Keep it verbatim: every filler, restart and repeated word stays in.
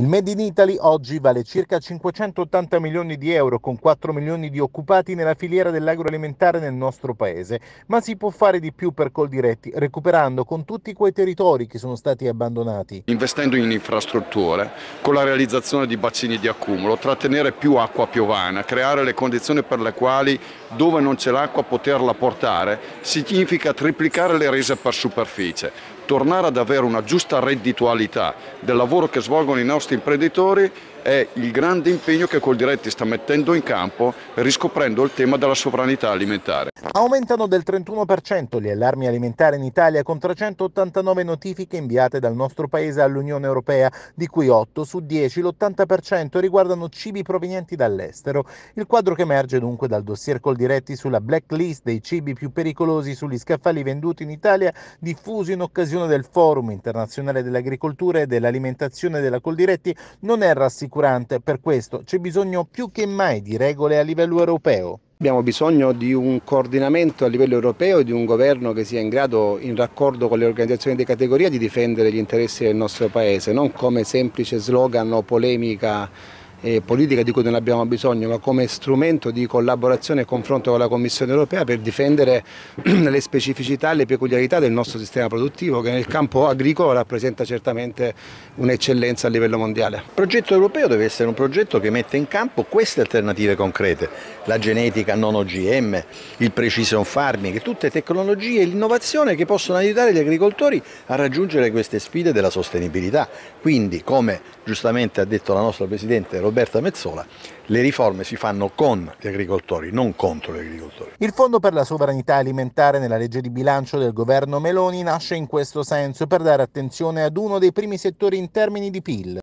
Il Made in Italy oggi vale circa cinquecentottanta milioni di euro, con quattro milioni di occupati nella filiera dell'agroalimentare nel nostro paese, ma si può fare di più per Coldiretti, recuperando con tutti quei territori che sono stati abbandonati. Investendo in infrastrutture, con la realizzazione di bacini di accumulo, trattenere più acqua piovana, creare le condizioni per le quali dove non c'è l'acqua poterla portare, significa triplicare le rese per superficie. Tornare ad avere una giusta redditualità del lavoro che svolgono i nostri imprenditori è il grande impegno che Coldiretti sta mettendo in campo, riscoprendo il tema della sovranità alimentare. Aumentano del trentuno per cento gli allarmi alimentari in Italia, con trecentottantanove notifiche inviate dal nostro Paese all'Unione Europea, di cui otto su dieci, l'ottanta per cento, riguardano cibi provenienti dall'estero. Il quadro che emerge dunque dal dossier Coldiretti sulla blacklist dei cibi più pericolosi sugli scaffali venduti in Italia, diffuso in occasione del Forum internazionale dell'agricoltura e dell'alimentazione della Coldiretti, non è rassicurante. Per questo c'è bisogno più che mai di regole a livello europeo. Abbiamo bisogno di un coordinamento a livello europeo e di un governo che sia in grado, in raccordo con le organizzazioni di categoria, di difendere gli interessi del nostro Paese, non come semplice slogan o polemica e politica di cui non abbiamo bisogno, ma come strumento di collaborazione e confronto con la Commissione europea per difendere le specificità e le peculiarità del nostro sistema produttivo, che nel campo agricolo rappresenta certamente un'eccellenza a livello mondiale. Il progetto europeo deve essere un progetto che mette in campo queste alternative concrete: la genetica non O G M, il precision farming, tutte tecnologie e l'innovazione che possono aiutare gli agricoltori a raggiungere queste sfide della sostenibilità. Quindi, come giustamente ha detto la nostra Presidente Roberta Mezzola, le riforme si fanno con gli agricoltori, non contro gli agricoltori. Il Fondo per la sovranità alimentare nella legge di bilancio del governo Meloni nasce in questo senso, per dare attenzione ad uno dei primi settori in termini di P I L.